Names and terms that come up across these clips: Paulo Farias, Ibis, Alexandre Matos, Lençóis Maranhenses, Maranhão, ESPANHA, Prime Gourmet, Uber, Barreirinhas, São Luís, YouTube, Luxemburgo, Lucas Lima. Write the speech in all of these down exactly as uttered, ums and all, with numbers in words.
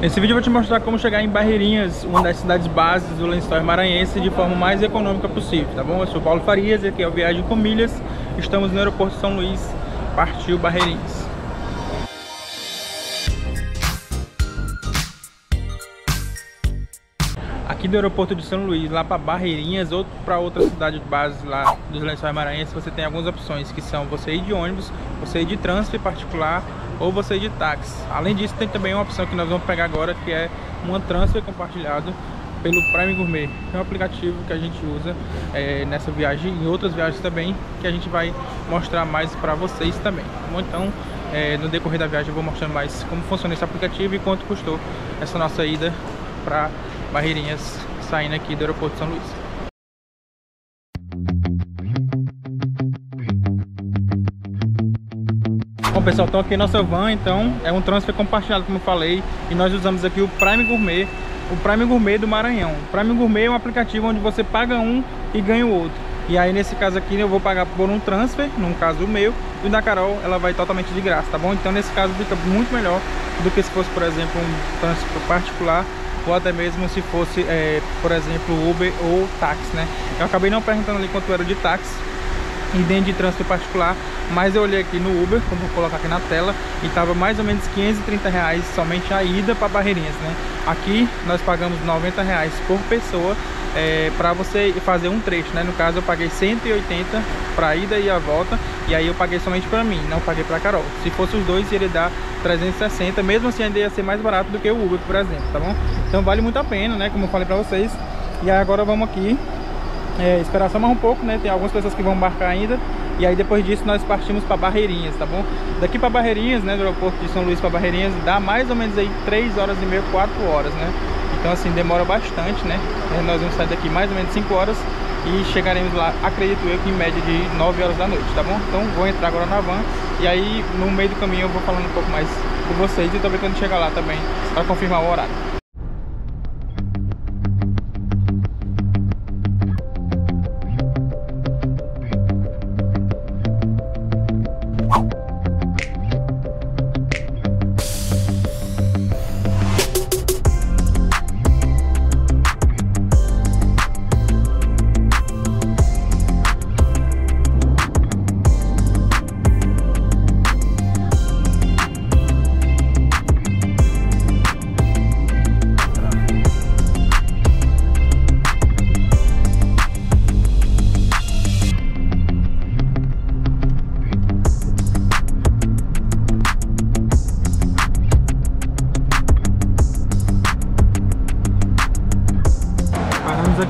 Nesse vídeo eu vou te mostrar como chegar em Barreirinhas, uma das cidades bases do Lençóis Maranhenses, de forma mais econômica possível, tá bom? Eu sou Paulo Farias, aqui é o Viagem com Milhas, estamos no aeroporto São Luís, partiu Barreirinhas. Aqui do aeroporto de São Luís, lá para Barreirinhas ou para outra cidade de base lá dos Lençóis Maranhenses, você tem algumas opções, que são você ir de ônibus, você ir de transfer particular, ou você de táxi. Além disso, tem também uma opção que nós vamos pegar agora, que é uma transfer compartilhada pelo Prime Gourmet, que é um aplicativo que a gente usa é, nessa viagem e em outras viagens também, que a gente vai mostrar mais para vocês também. Bom, então, é, no decorrer da viagem eu vou mostrando mais como funciona esse aplicativo e quanto custou essa nossa ida para Barreirinhas, saindo aqui do aeroporto de São Luís. Bom pessoal, então aqui é nossa van, então é um transfer compartilhado como eu falei, e nós usamos aqui o Prime Gourmet, o Prime Gourmet do Maranhão. O Prime Gourmet é um aplicativo onde você paga um e ganha o outro. E aí nesse caso aqui eu vou pagar por um transfer, no caso o meu, e da Carol ela vai totalmente de graça, tá bom? Então nesse caso fica muito melhor do que se fosse, por exemplo, um transfer particular, ou até mesmo se fosse, é, por exemplo, Uber ou táxi, né? Eu acabei não perguntando ali quanto era de táxi e dentro de trânsito particular, mas eu olhei aqui no Uber, como vou colocar aqui na tela, e estava mais ou menos quinhentos e trinta reais somente a ida para Barreirinhas, né? Aqui nós pagamos noventa reais por pessoa é, para você fazer um trecho, né? No caso eu paguei cento e oitenta para a ida e a volta, e aí eu paguei somente para mim, não paguei para Carol. Se fosse os dois, iria dar trezentos e sessenta, mesmo assim ainda ia ser mais barato do que o Uber, por exemplo, tá bom? Então vale muito a pena, né? Como eu falei para vocês. E agora vamos aqui É, esperar só mais um pouco, né? Tem algumas pessoas que vão embarcar ainda. E aí depois disso nós partimos para Barreirinhas, tá bom? Daqui para Barreirinhas, né? Do aeroporto de São Luís para Barreirinhas dá mais ou menos aí três horas e meia, quatro horas, né? Então assim, demora bastante, né? Nós vamos sair daqui mais ou menos cinco horas e chegaremos lá, acredito eu, que em média de nove horas da noite, tá bom? Então vou entrar agora na van e aí no meio do caminho eu vou falando um pouco mais com vocês e também quando chegar lá também para confirmar o horário.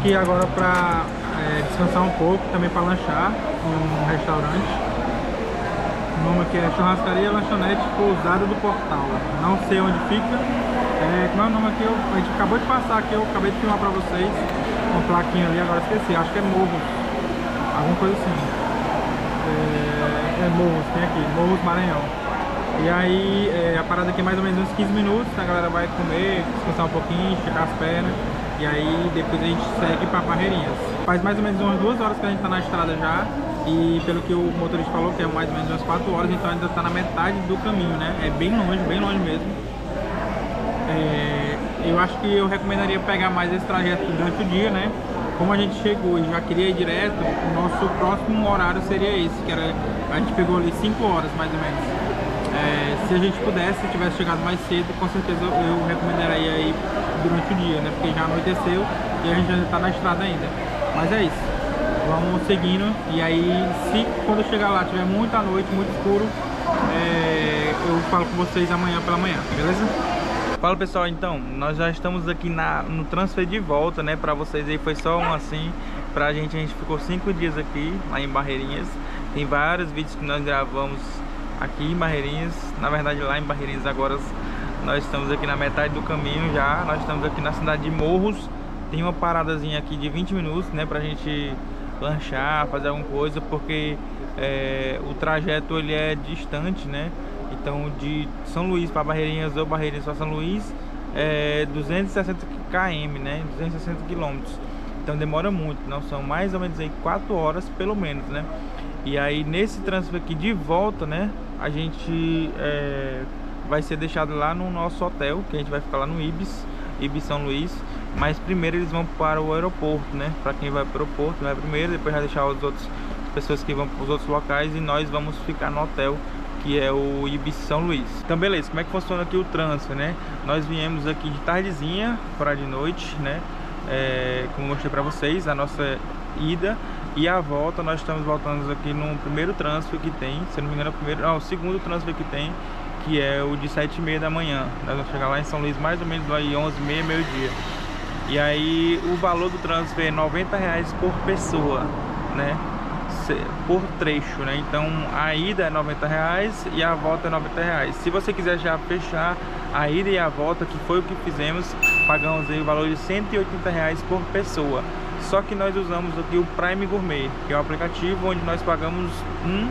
Aqui agora para é, descansar um pouco, também para lanchar num restaurante. O nome aqui é Churrascaria Lanchonete Pousada do Portal, não sei onde fica, é, como é o nome aqui, eu, a gente acabou de passar aqui, eu acabei de filmar para vocês uma plaquinha ali, agora esqueci, acho que é Morros, alguma coisa assim, é, é Morros, tem aqui, Morros Maranhão. E aí é, a parada aqui é mais ou menos uns quinze minutos, a galera vai comer, descansar um pouquinho, esticar as pernas. E aí depois a gente segue para Barreirinhas. Faz mais ou menos umas duas horas que a gente está na estrada já. E pelo que o motorista falou, que é mais ou menos umas quatro horas. Então ainda está na metade do caminho, né? É bem longe, bem longe mesmo. É, eu acho que eu recomendaria pegar mais esse trajeto durante o dia, né? Como a gente chegou e já queria ir direto, o nosso próximo horário seria esse. Que era, a gente pegou ali cinco horas mais ou menos. É, se a gente pudesse, se tivesse chegado mais cedo, com certeza eu recomendaria aí durante o dia, né? Porque já anoiteceu e a gente ainda tá na estrada ainda. Mas é isso, vamos seguindo. E aí, se quando chegar lá tiver muita noite, muito escuro, é, eu falo com vocês amanhã pela manhã, beleza? Fala pessoal, então, nós já estamos aqui na, no transfer de volta, né? Pra vocês aí foi só um assim. Pra gente, a gente ficou cinco dias aqui, lá em Barreirinhas. Tem vários vídeos que nós gravamos aqui em Barreirinhas, na verdade lá em Barreirinhas. Agora nós estamos aqui na metade do caminho já, nós estamos aqui na cidade de Morros. Tem uma paradazinha aqui de vinte minutos, né, pra gente lanchar, fazer alguma coisa, porque é, o trajeto ele é distante, né, então de São Luís para Barreirinhas ou Barreirinhas para São Luís é duzentos e sessenta quilômetros, né, duzentos e sessenta quilômetros, então demora muito, não são mais ou menos aí quatro horas pelo menos, né. E aí nesse transfer aqui de volta, né, a gente é, vai ser deixado lá no nosso hotel, que a gente vai ficar lá no Ibis, Ibis São Luís. Mas primeiro eles vão para o aeroporto, né? Para quem vai para o aeroporto, vai primeiro, depois vai deixar as outras pessoas que vão para os outros locais e nós vamos ficar no hotel, que é o Ibis São Luís. Então beleza, como é que funciona aqui o trânsito, né? Nós viemos aqui de tardezinha para de noite, né? É, como eu mostrei para vocês, a nossa ida e a volta, nós estamos voltando aqui no primeiro trânsito que tem, se não me engano, é o primeiro, não, o segundo trânsito que tem, que é o de sete e meia da manhã. Nós vamos chegar lá em São Luís mais ou menos lá em onze e meia, meio-dia. E aí o valor do trânsito é noventa reais por pessoa, né? Por trecho, né? Então a ida é noventa reais e a volta é noventa reais. Se você quiser já fechar a ida e a volta, que foi o que fizemos, pagamos aí o valor de cento e oitenta reais por pessoa. Só que nós usamos aqui o Prime Gourmet, que é um aplicativo onde nós pagamos um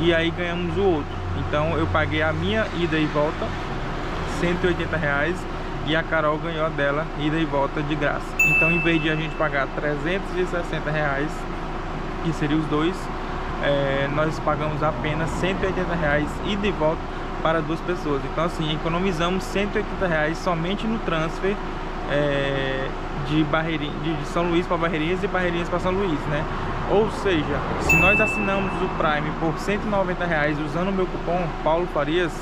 e aí ganhamos o outro. Então eu paguei a minha ida e volta cento e oitenta reais e a Carol ganhou a dela ida e volta de graça. Então, em vez de a gente pagar trezentos e sessenta reais, que seria os dois, é, nós pagamos apenas cento e oitenta reais ida e volta para duas pessoas. Então assim, economizamos cento e oitenta reais somente no transfer é, de, Barreirinha, de, de São Luís para Barreirinhas e Barreirinhas para São Luís, né? Ou seja, se nós assinamos o Prime por cento e noventa reais usando o meu cupom Paulo Farias,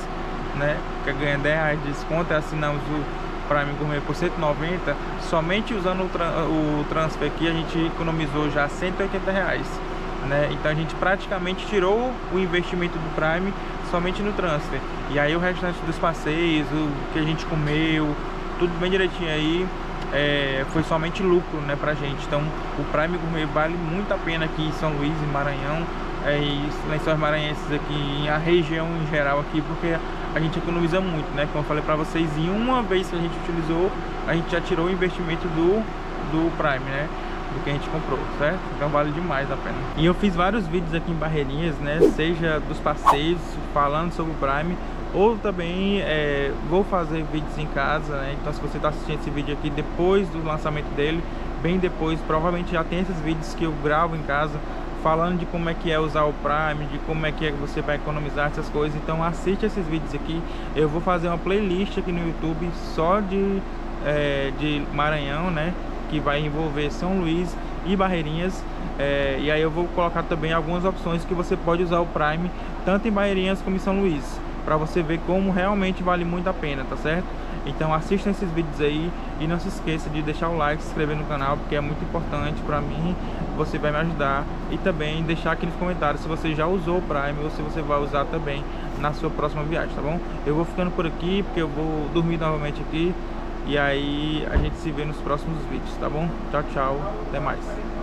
né, que ganha dez reais de desconto, e assinamos o Prime Gourmet por cento e noventa, somente usando o, tra o transfer aqui a gente economizou já cento e oitenta reais, né? Então a gente praticamente tirou o investimento do Prime somente no transfer. E aí o restante dos passeios, o que a gente comeu, tudo bem direitinho aí, é, foi somente lucro, né, pra gente. Então o Prime Gourmet vale muito a pena aqui em São Luís, em Maranhão, é, e Lençóis Maranhenses aqui, e a região em geral aqui, porque a gente economiza muito, né? Como eu falei pra vocês, em uma vez que a gente utilizou, a gente já tirou o investimento do, do Prime, né? Do que a gente comprou, certo? Então vale demais a pena. E eu fiz vários vídeos aqui em Barreirinhas, né? Seja dos passeios, falando sobre o Prime, ou também é, vou fazer vídeos em casa, né? Então se você tá assistindo esse vídeo aqui depois do lançamento dele, bem depois, provavelmente já tem esses vídeos que eu gravo em casa, falando de como é que é usar o Prime, de como é que é que você vai economizar essas coisas. Então assiste esses vídeos aqui. Eu vou fazer uma playlist aqui no YouTube só de, é, de Maranhão, né? Que vai envolver São Luís e Barreirinhas, é, e aí eu vou colocar também algumas opções que você pode usar o Prime, tanto em Barreirinhas como em São Luís, para você ver como realmente vale muito a pena, tá certo? Então assistam esses vídeos aí e não se esqueça de deixar o like, se inscrever no canal, porque é muito importante para mim, você vai me ajudar. E também deixar aqui nos comentários se você já usou o Prime ou se você vai usar também na sua próxima viagem, tá bom? Eu vou ficando por aqui, porque eu vou dormir novamente aqui. E aí a gente se vê nos próximos vídeos, tá bom? Tchau, tchau, até mais.